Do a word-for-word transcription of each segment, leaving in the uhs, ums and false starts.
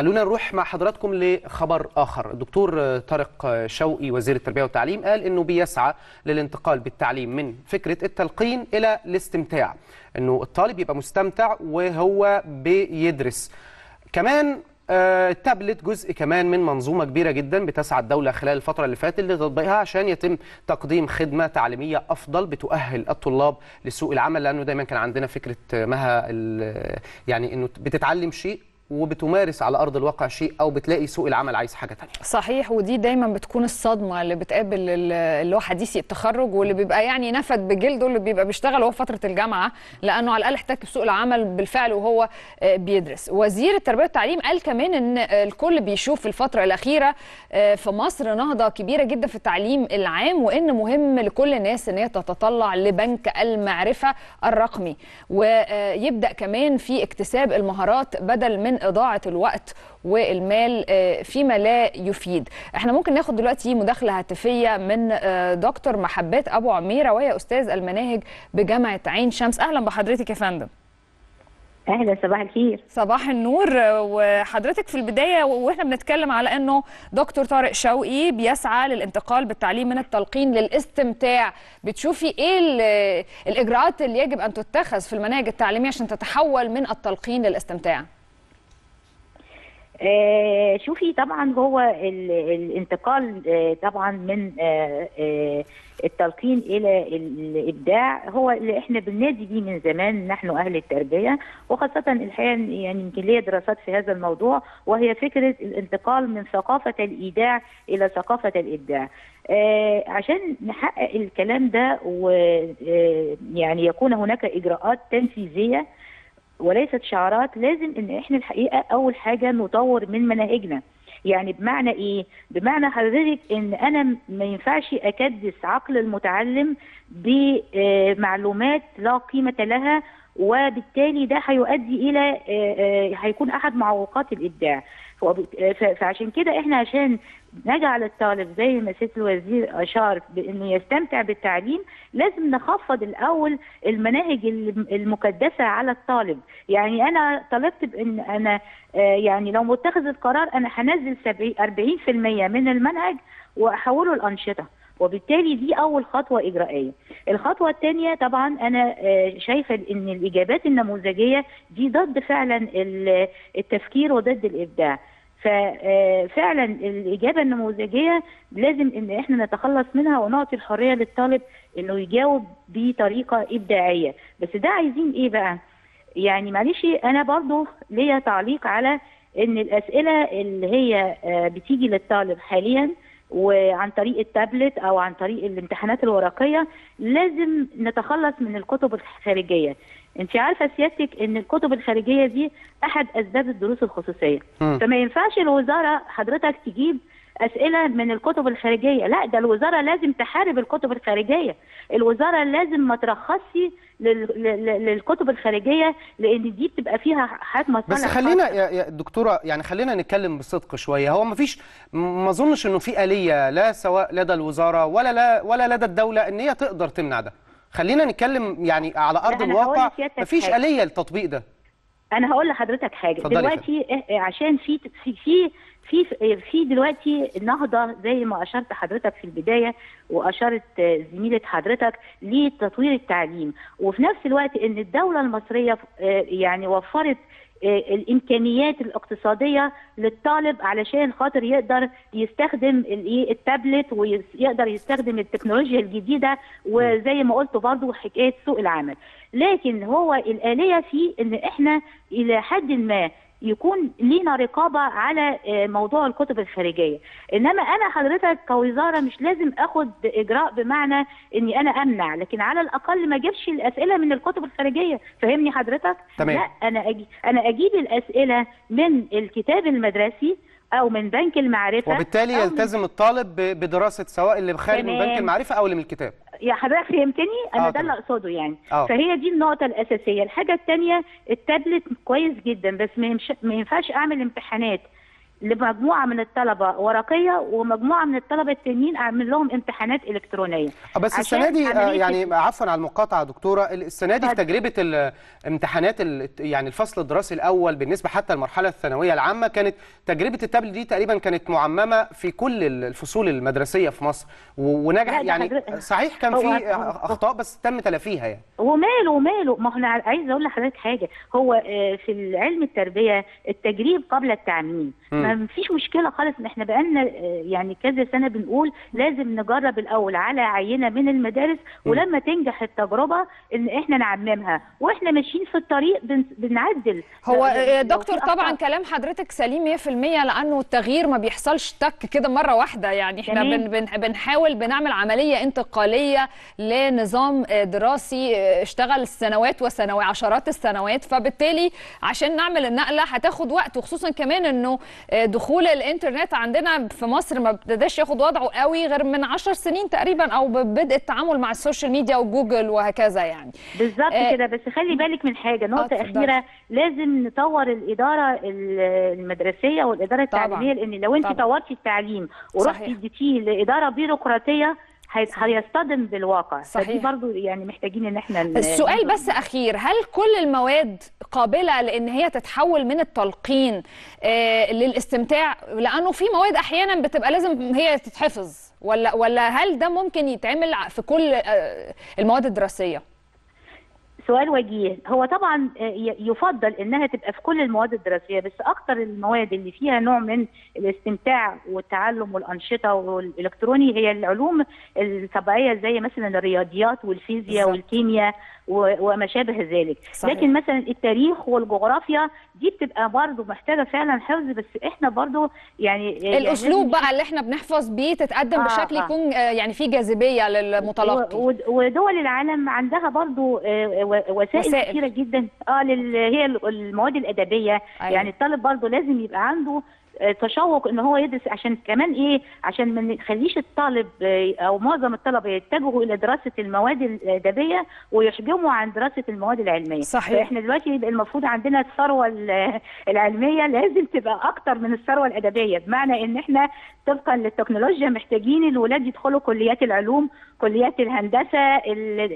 خلونا نروح مع حضراتكم لخبر آخر. الدكتور طارق شوقي وزير التربية والتعليم قال إنه بيسعى للانتقال بالتعليم من فكرة التلقين إلى الاستمتاع، إنه الطالب يبقى مستمتع وهو بيدرس. كمان التابلت جزء كمان من منظومة كبيرة جدا بتسعى الدولة خلال الفترة اللي فاتت لتطبيقها عشان يتم تقديم خدمة تعليمية أفضل بتؤهل الطلاب لسوق العمل، لأنه دايما كان عندنا فكرة مها يعني إنه بتتعلم شيء وبتمارس على أرض الواقع شيء أو بتلاقي سوق العمل عايز حاجة تانية. صحيح، ودي دايما بتكون الصدمة اللي بتقابل اللي هو حديثي التخرج واللي بيبقى يعني نفد بجلده اللي بيبقى بيشتغل وهو فترة الجامعة، لأنه على الأقل احتك بسوق العمل بالفعل وهو بيدرس. وزير التربية والتعليم قال كمان إن الكل بيشوف في الفترة الأخيرة في مصر نهضة كبيرة جدا في التعليم العام، وإن مهم لكل الناس إن هي تتطلع لبنك المعرفة الرقمي ويبدأ كمان في اكتساب المهارات بدل من إضاعة الوقت والمال فيما لا يفيد. احنا ممكن ناخد دلوقتي مداخلة هاتفية من دكتور محبات أبو عميرة وهي أستاذ المناهج بجامعة عين شمس. أهلا بحضرتك يا فندم. أهلا، صباح الخير. صباح النور. وحضرتك في البداية وإحنا بنتكلم على أنه دكتور طارق شوقي بيسعى للانتقال بالتعليم من التلقين للاستمتاع، بتشوفي إيه الإجراءات اللي يجب أن تتخذ في المناهج التعليمية عشان تتحول من التلقين للاستمتاع؟ آه شوفي، طبعا هو الانتقال آه طبعا من آه آه التلقين الى الابداع هو اللي احنا بننادي بيه من زمان نحن اهل التربيه، وخاصه الحقيقه يعني يمكن ليا دراسات في هذا الموضوع، وهي فكره الانتقال من ثقافه الايداع الى ثقافه الابداع. آه عشان نحقق الكلام ده ويعني يكون هناك اجراءات تنفيذيه وليست شعارات، لازم ان احنا الحقيقه اول حاجه نطور من مناهجنا. يعني بمعنى ايه؟ بمعنى حضرتك ان انا ما ينفعش اكدس عقل المتعلم بمعلومات لا قيمه لها، وبالتالي ده هيؤدي الى هيكون احد معوقات الابداع. فعشان كده احنا عشان نجعل الطالب زي ما سياده الوزير اشار بانه يستمتع بالتعليم، لازم نخفض الاول المناهج المكدسه على الطالب. يعني انا طلبت بان انا يعني لو متخذ القرار انا هنزل أربعين بالمية من المنهج واحوله لانشطه، وبالتالي دي اول خطوه اجرائيه. الخطوه الثانيه طبعا انا شايفه ان الاجابات النموذجيه دي ضد فعلا التفكير وضد الابداع. ففعلا الاجابه النموذجيه لازم ان احنا نتخلص منها ونعطي الحريه للطالب انه يجاوب بطريقه ابداعيه. بس ده عايزين ايه بقى؟ يعني معلش انا برضو ليا تعليق على ان الاسئله اللي هي بتيجي للطالب حاليا وعن طريق التابلت او عن طريق الامتحانات الورقيه، لازم نتخلص من الكتب الخارجيه. انت عارفه سيادتك ان الكتب الخارجيه دي احد اسباب الدروس الخصوصيه، م. فما ينفعش الوزاره حضرتك تجيب اسئله من الكتب الخارجيه، لا ده الوزاره لازم تحارب الكتب الخارجيه، الوزاره لازم ما ترخصش للكتب الخارجيه لان دي بتبقى فيها حاجات مصالح. بس خلينا يا دكتوره يعني خلينا نتكلم بصدق شويه، هو ما فيش ما اظنش انه في آلية لا سواء لدى الوزاره ولا لا ولا لدى الدوله ان هي تقدر تمنع ده. خلينا نتكلم يعني على ارض الواقع، ما فيش آلية للتطبيق ده. انا هقول لحضرتك حاجه دلوقتي فضل. عشان في في في في دلوقتي النهضه زي ما اشرت حضرتك في البدايه واشرت زميله حضرتك لتطوير التعليم، وفي نفس الوقت ان الدوله المصريه يعني وفرت الامكانيات الاقتصاديه للطالب علشان خاطر يقدر يستخدم الايه التابلت ويقدر يستخدم التكنولوجيا الجديده، وزي ما قلت برضو حكايه سوق العمل. لكن هو الآلية في ان احنا الى حد ما يكون لينا رقابه على موضوع الكتب الخارجيه، انما انا حضرتك كوزاره مش لازم اخد اجراء بمعنى اني انا امنع، لكن على الاقل ما اجيبش الاسئله من الكتب الخارجيه، فاهمني حضرتك؟ تمام. لا انا أجي... انا اجيب الاسئله من الكتاب المدرسي او من بنك المعرفه، وبالتالي يلتزم من... الطالب بدراسه سواء اللي خارج من بنك المعرفه او اللي من الكتاب. يا حضرتك فهمتني؟ انا آه ده اللي اقصده يعني. آه. فهي دي النقطه الاساسيه. الحاجه الثانيه التابلت كويس جدا، بس ما ينفعش اعمل امتحانات لمجموعه من الطلبه ورقيه ومجموعه من الطلبه التانيين اعمل لهم امتحانات الكترونيه. بس السنه دي يعني عفوا على المقاطعه دكتوره، السنه دي في تجربه الامتحانات يعني الفصل الدراسي الاول بالنسبه حتى المرحله الثانويه العامه كانت تجربه التابلت دي تقريبا كانت معممه في كل الفصول المدرسيه في مصر ونجح يعني. صحيح كان في اخطاء بس تم تلافيها يعني. وماله وماله ما احنا عايزه اقول لحضرتك حاجه، هو في علم التربيه التجريب قبل التعميم ما فيش مشكله خالص. احنا بقالنا يعني كذا سنه بنقول لازم نجرب الاول على عينه من المدارس ولما تنجح التجربه ان احنا نعممها واحنا ماشيين في الطريق بنعدل. هو يا دكتور طبعا كلام حضرتك سليم مية في المية لانه التغيير ما بيحصلش تك كده مره واحده يعني. احنا بن بن بنحاول بنعمل عمليه انتقاليه لنظام دراسي اشتغل سنوات وسنوات عشرات السنوات، فبالتالي عشان نعمل النقله هتاخد وقت، وخصوصا كمان انه دخول الانترنت عندنا في مصر ما ابتداش ياخد وضعه قوي غير من عشر سنين تقريبا او ببدء التعامل مع السوشيال ميديا وجوجل وهكذا يعني. بالظبط آه كده. بس خلي بالك من حاجه، نقطه آه اخيره، لازم نطور الاداره المدرسيه والاداره التعليميه، لان لو انت طورتي التعليم ورحتي اديتيه لاداره بيروقراطيه هيصطدم بالواقع. صحيح. فدي برضو يعني محتاجين ان احنا السؤال بس اخير، هل كل المواد قابله لان هي تتحول من التلقين آه للاستمتاع؟ لانه في مواد احيانا بتبقى لازم هي تتحفظ، ولا ولا هل ده ممكن يتعمل في كل آه المواد الدراسيه؟ سؤال وجيه. هو طبعا يفضل انها تبقى في كل المواد الدراسيه، بس اكتر المواد اللي فيها نوع من الاستمتاع والتعلم والانشطه والالكتروني هي العلوم الطبيعيه زي مثلا الرياضيات والفيزياء والكيمياء وما شابه ذلك. صحيح. لكن مثلا التاريخ والجغرافيا دي بتبقى برضه محتاجه فعلا حفظ، بس احنا برضه يعني الاسلوب بقى اللي احنا بنحفظ بيه تتقدم آه بشكل آه. يكون يعني فيه جاذبيه للمتلقي. ودول العالم عندها برضه وسائل, وسائل كثيره جدا اه لل... هي المواد الادبيه. أيوة. يعني الطالب برضه لازم يبقى عنده تشوق ان هو يدرس، عشان كمان ايه، عشان ما نخليش الطالب او معظم الطلبه يتجهوا الى دراسه المواد الادبيه ويحجموا عن دراسه المواد العلميه. صحيح. احنا دلوقتي يبقى المفروض عندنا الثروه العلميه لازم تبقى اكتر من الثروه الادبيه، بمعنى ان احنا طبقا للتكنولوجيا محتاجين الولاد يدخلوا كليات العلوم، كليات الهندسه،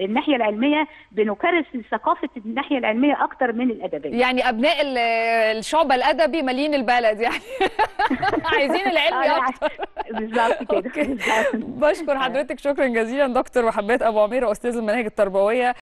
الناحيه العلميه، بنكرس ثقافه الناحيه العلميه اكتر من الادبيه. يعني ابناء الشعبة الادبي مالين البلد يعني. عايزين العلم اكتر. بالظبط كده. بشكر حضرتك شكرا جزيلا دكتور محبات ابو عميرة استاذ المناهج التربويه.